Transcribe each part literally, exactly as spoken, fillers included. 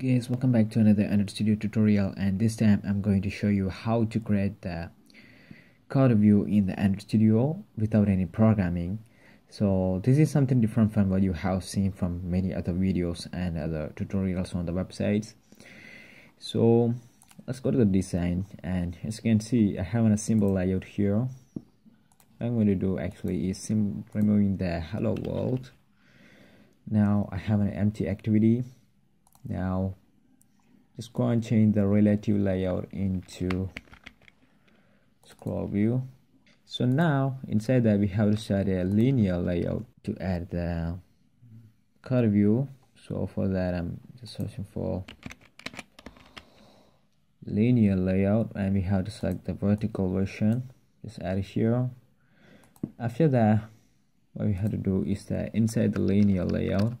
Guys, welcome back to another Android Studio tutorial, and this time I'm going to show you how to create the card view in the Android Studio without any programming. So this is something different from what you have seen from many other videos and other tutorials on the websites. So let's go to the design, and as you can see I have a simple layout here. What I'm going to do actually is sim removing the hello world. Now I have an empty activity. Now just go and change the relative layout into scroll view. So now inside that we have to set a linear layout to add the card view. So for that I'm just searching for linear layout, and we have to select the vertical version. Just add it here. After that, what we have to do is that inside the linear layout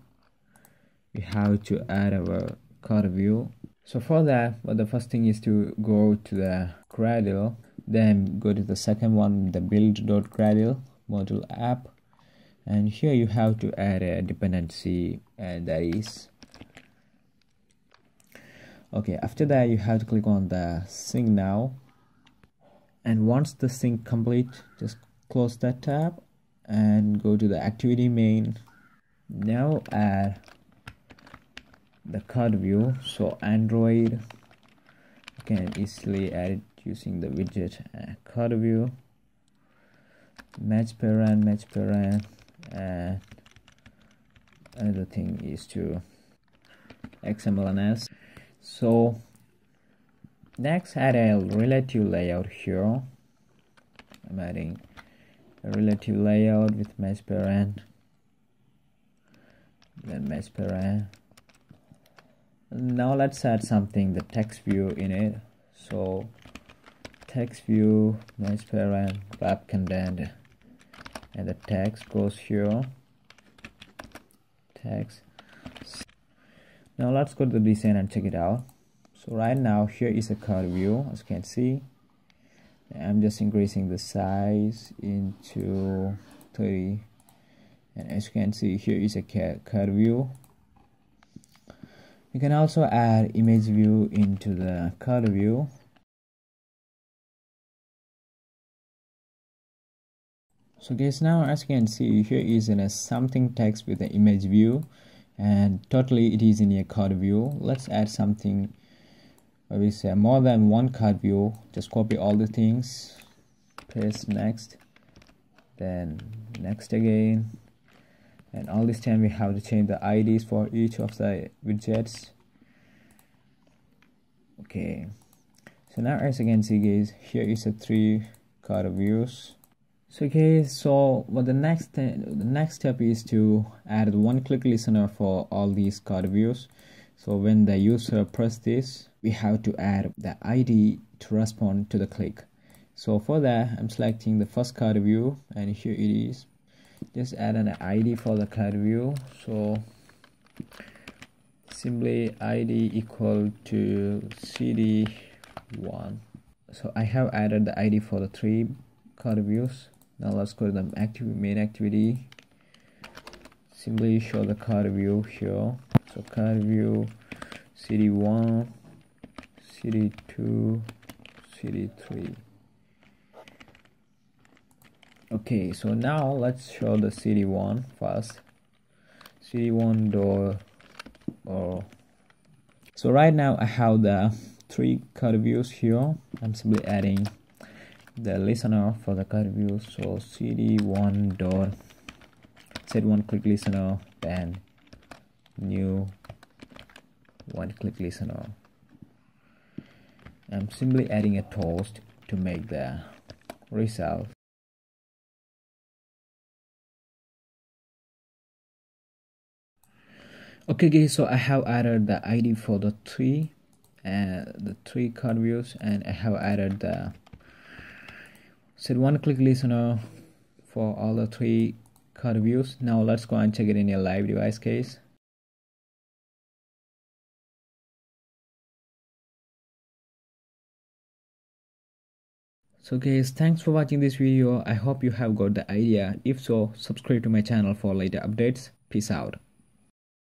we have to add our card view. So for that, well, the first thing is to go to the Gradle, then go to the second one, the build.gradle module app, and here you have to add a dependency, and that is okay. After that you have to click on the sync now, and once the sync complete, just close that tab and go to the activity main. Now add the card view. So Android, you can easily add it using the widget uh, card view, match parent, match parent, and another thing is to X M L N S. So next, add a relative layout here. I'm adding a relative layout with match parent, then match parent. Now let's add something, the text view in it. So text view, match parent, wrap content, and the text goes here. Text. Now let's go to the design and check it out. So right now here is a card view, as you can see. I'm just increasing the size into thirty, and as you can see here is a card view. You can also add image view into the card view. So guys, now as you can see here is in a something text with the image view, and totally it is in a card view. Let's add something where we say more than one card view. Just copy all the things, paste next, then next again. And all this time we have to change the I Ds for each of the widgets. Okay, so now as you can see guys, here is a three card views. So guys, so what the next the next step is to add one click listener for all these card views. So when the user press this, we have to add the I D to respond to the click. So for that, I'm selecting the first card view, and here it is. Just add an I D for the card view. So simply I D equal to C D one. So I have added the I D for the three card views. Now let's go to the active main activity. Simply show the card view here. So card view C D one, C D two, C D three. Okay, so now let's show the C D one first. C D one door. Oh. So right now I have the three card views here. I'm simply adding the listener for the card view. So C D one door. Set one click listener, then new one click listener. I'm simply adding a toast to make the result. Okay guys, so I have added the I D for the three and uh, the three card views, and I have added the set one click listener for all the three card views. Now let's go and check it in your live device case. So guys, thanks for watching this video. I hope you have got the idea. If so, subscribe to my channel for later updates. Peace out.